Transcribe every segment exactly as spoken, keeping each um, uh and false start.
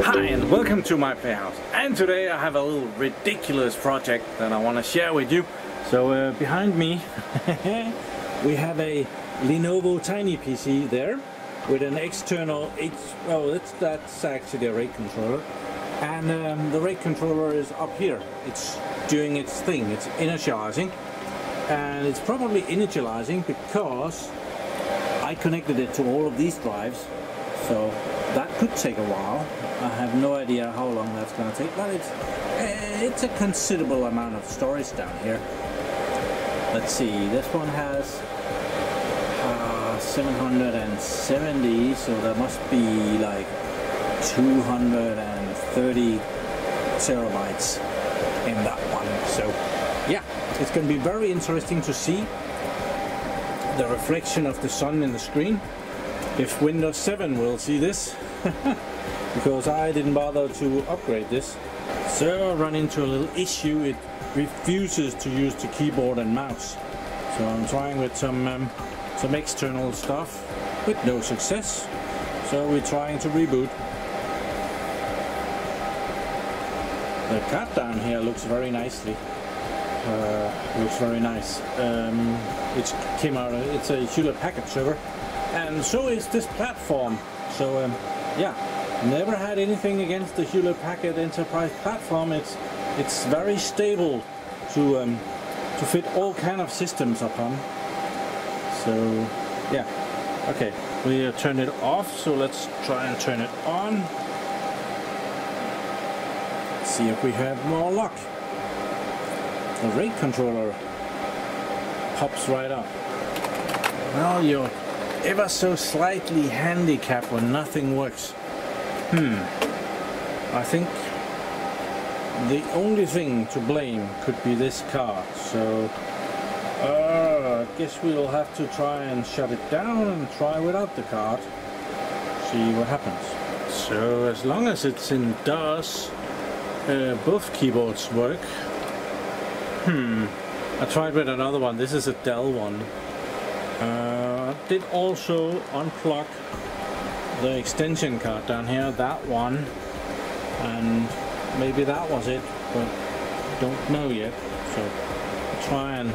Hi and welcome to my playhouse, and today I have a little ridiculous project that I want to share with you. So uh, behind me we have a Lenovo Tiny P C there with an external H oh that's, that's actually a RAID controller, and um, the RAID controller is up here. It's doing its thing, it's initializing, and it's probably initializing because I connected it to all of these drives, so that could take a while. I have no idea how long that's going to take, but it's it's a considerable amount of storage down here. Let's see, this one has uh, seven hundred seventy, so there must be like two hundred thirty terabytes in that one. So yeah, it's going to be very interesting to see the reflection of the sun in the screen, if Windows seven will see this, because I didn't bother to upgrade this. So I run into a little issue, it refuses to use the keyboard and mouse. So I'm trying with some, um, some external stuff, with no success. So we're trying to reboot. The cat down here looks very nicely. Uh, looks very nice. Um, it came out. It's a Hewlett Packard server, and so is this platform. So um, yeah, never had anything against the Hewlett Packard Enterprise platform. It's it's very stable to um, to fit all kind of systems upon. So yeah, okay. We uh, turned it off. So let's try and turn it on. Let's see if we have more luck. The RAID controller pops right up. Well, you're ever so slightly handicapped when nothing works. Hmm. I think the only thing to blame could be this card. So, uh, I guess we'll have to try and shut it down and try without the card. See what happens. So, as long as it's in DOS, uh, both keyboards work. Hmm, I tried with another one. This is a Dell one. Uh, I did also unplug the extension card down here, that one, and maybe that was it, but don't know yet. So I'll try and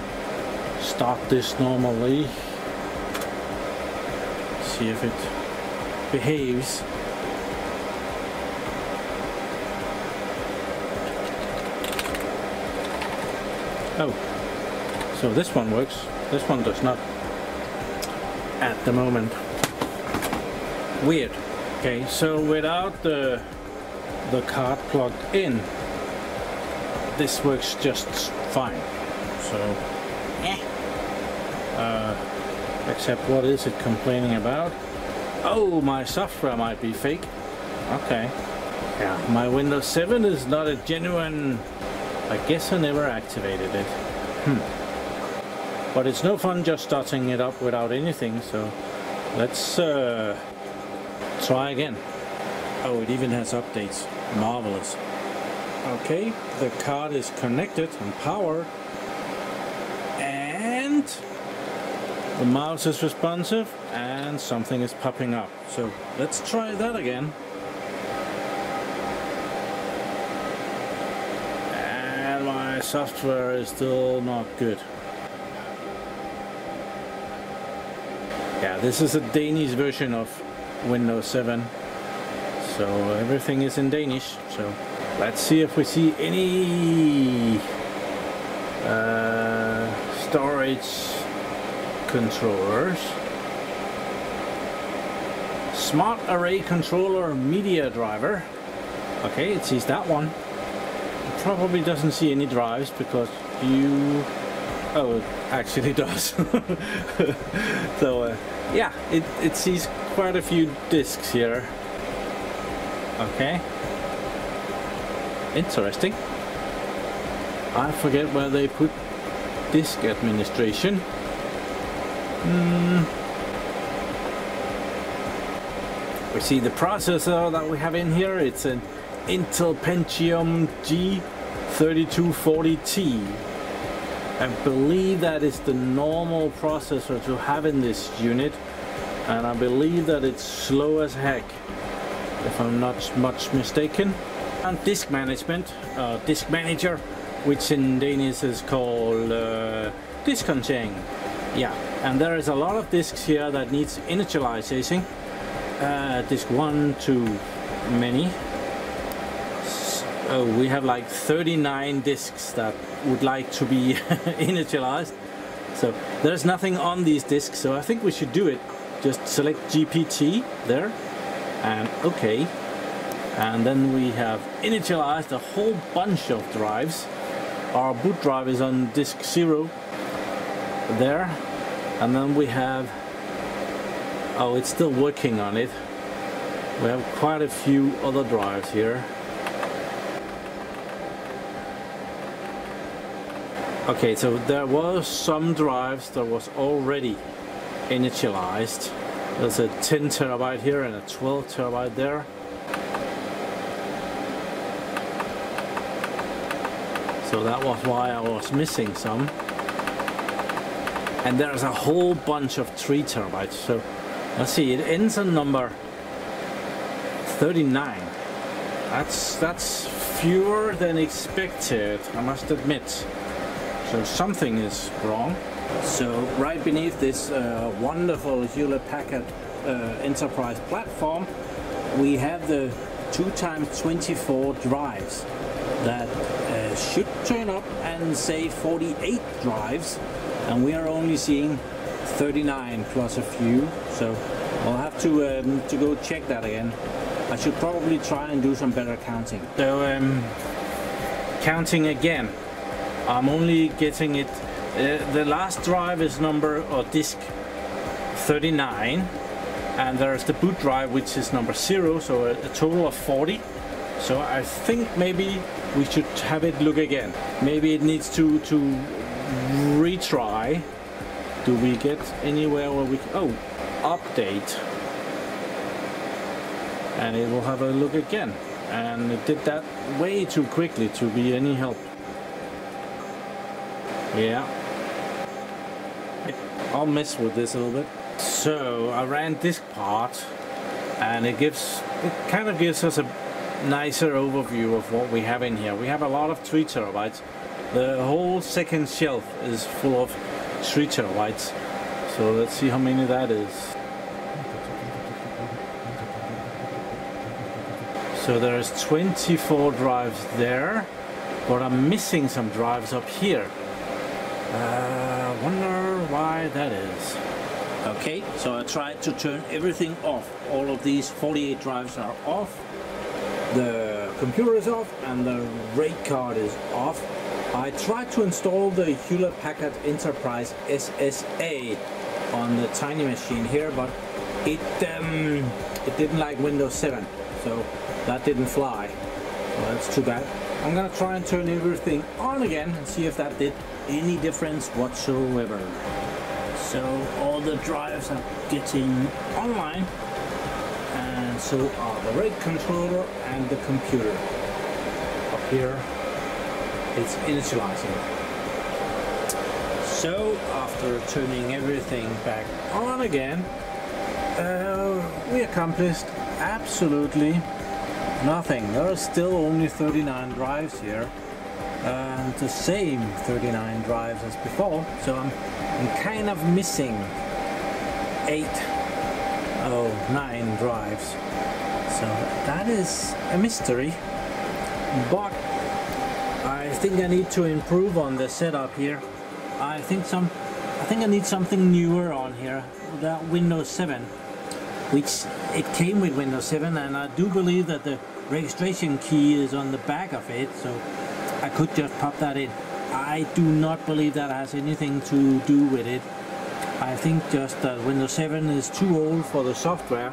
start this normally, see if it behaves. Oh, so this one works, this one does not at the moment. Weird. Okay, so without the the card plugged in, this works just fine. So yeah. Uh, except what is it complaining about? Oh, my software might be fake. Okay. Yeah, my Windows seven is not a genuine. I guess I never activated it. Hmm. But it's no fun just starting it up without anything, so let's uh, try again. Oh, it even has updates. Marvelous. Okay, the card is connected and powered, and the mouse is responsive, and something is popping up. So let's try that again. My software is still not good. Yeah, this is a Danish version of Windows seven, so everything is in Danish. So let's see if we see any uh, storage controllers. Smart Array Controller Media Driver. Okay, it sees that one. Probably doesn't see any drives because you... Oh, it actually does. So uh, yeah, it, it sees quite a few disks here. Okay. Interesting. I forget where they put disk administration. Mm. We see the processor that we have in here. It's an Intel Pentium G thirty-two forty T. I believe that is the normal processor to have in this unit, and I believe that it's slow as heck, if I'm not much mistaken. And disk management, uh, disk manager, which in Danish is called uh, disk håndtering. Yeah, and there is a lot of disks here that needs initialization. Uh, disk one, two, many. Oh, we have like thirty-nine disks that would like to be initialized. So there's nothing on these disks, so I think we should do it. Just select G P T there and OK. And then we have initialized a whole bunch of drives. Our boot drive is on disk zero there. And then we have, oh, it's still working on it. We have quite a few other drives here. Okay, so there were some drives that was already initialized. There's a ten terabyte here and a twelve terabyte there. So that was why I was missing some. And there's a whole bunch of three terabytes. So let's see, it ends on number thirty-nine. That's, that's fewer than expected, I must admit. So something is wrong. So right beneath this uh, wonderful Hewlett-Packard uh, Enterprise platform, we have the two times twenty-four drives that uh, should turn up and say forty-eight drives, and we are only seeing thirty-nine plus a few. So I'll have to um, to go check that again. I should probably try and do some better counting. So um, counting again. I'm only getting it, uh, the last drive is number, or disk thirty-nine, and there's the boot drive which is number zero, so a, a total of forty. So I think maybe we should have it look again. Maybe it needs to, to retry. Do we get anywhere where we, oh, update. And it will have a look again. And it did that way too quickly to be any help. Yeah, I'll mess with this a little bit. So I ran this part, and it gives, it kind of gives us a nicer overview of what we have in here. We have a lot of three terabytes. The whole second shelf is full of three terabytes. So let's see how many that is. So there's twenty-four drives there, but I'm missing some drives up here. I uh, wonder why that is. Okay, so I tried to turn everything off. All of these forty-eight drives are off. The computer is off and the RAID card is off. I tried to install the Hewlett-Packard Enterprise S S A on the tiny machine here, but it, um, it didn't like Windows seven, so that didn't fly. Well, that's too bad. I'm gonna try and turn everything on again and see if that did any difference whatsoever. So all the drives are getting online, and so are the RAID controller and the computer. Up here it's initializing. So after turning everything back on again, uh, we accomplished absolutely nothing. There are still only thirty-nine drives here, and uh, the same thirty-nine drives as before, so I'm, I'm kind of missing eight, oh, nine drives. So that is a mystery, but I think I need to improve on the setup here. I think some, I think I need something newer on here. That Windows seven, which it came with Windows seven, and I do believe that the registration key is on the back of it, so I could just pop that in. I do not believe that has anything to do with it. I think just that Windows seven is too old for the software,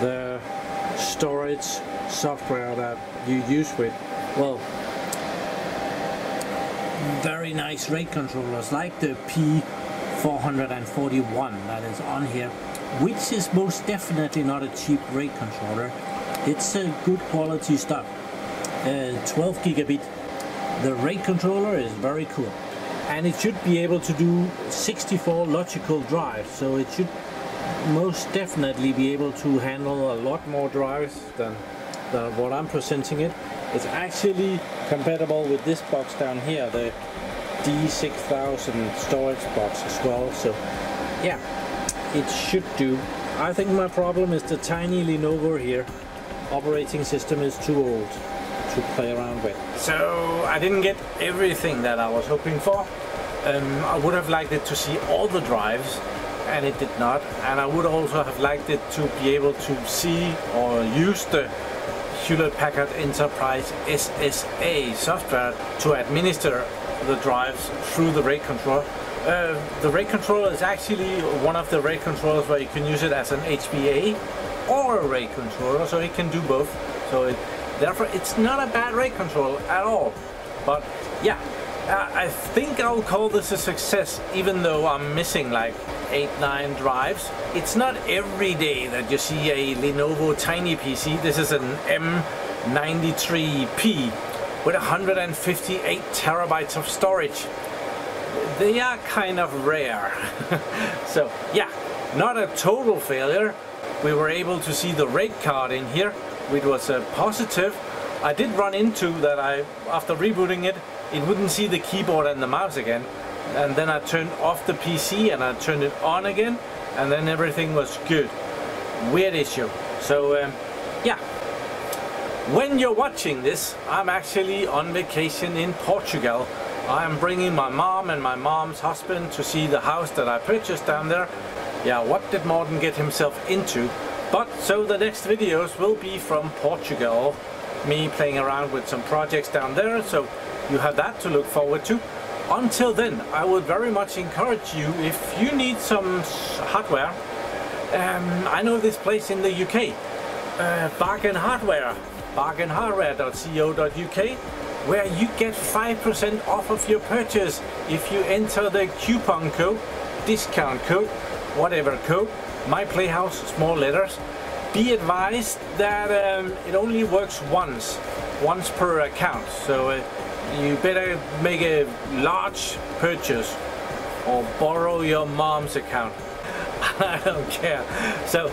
the storage software that you use with, well, very nice RAID controllers like the P four forty-one that is on here, which is most definitely not a cheap RAID controller. It's a good quality stuff, uh, twelve gigabit. The RAID controller is very cool. and it should be able to do sixty-four logical drives, so it should most definitely be able to handle a lot more drives than, than what I'm presenting it. It's actually compatible with this box down here, the D six thousand storage box as well, so yeah, it should do. I think my problem is the tiny Lenovo here. Operating system is too old to play around with. So I didn't get everything that I was hoping for. Um, I would have liked it to see all the drives, and it did not. And I would also have liked it to be able to see or use the Hewlett Packard Enterprise S S A software to administer the drives through the RAID controller. Uh, the RAID controller is actually one of the RAID controllers where you can use it as an H B A or a RAID controller, so it can do both. So it, therefore, it's not a bad RAID controller at all. But yeah, I think I'll call this a success, even though I'm missing like eight, nine drives. It's not every day that you see a Lenovo Tiny P C. This is an M ninety-three P with one hundred fifty-eight terabytes of storage. They are kind of rare. So yeah, not a total failure. We were able to see the RAID card in here, which was a positive. I did run into that I, after rebooting it, it wouldn't see the keyboard and the mouse again. And then I turned off the P C and I turned it on again, and then everything was good. Weird issue. So um, yeah, when you're watching this, I'm actually on vacation in Portugal. I'm bringing my mom and my mom's husband to see the house that I purchased down there. Yeah, what did Morten get himself into? But so the next videos will be from Portugal, me playing around with some projects down there, so you have that to look forward to. Until then, I would very much encourage you, if you need some hardware, um, I know this place in the U K, uh, Bargain Hardware, bargain hardware dot co dot U K, where you get five percent off of your purchase if you enter the coupon code, discount code, whatever code, My Playhouse, small letters. Be advised that um, it only works once, once per account, so uh, you better make a large purchase or borrow your mom's account. I don't care. So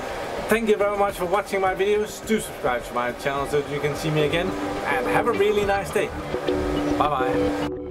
thank you very much for watching my videos. Do subscribe to my channel so that you can see me again, and have a really nice day. Bye bye.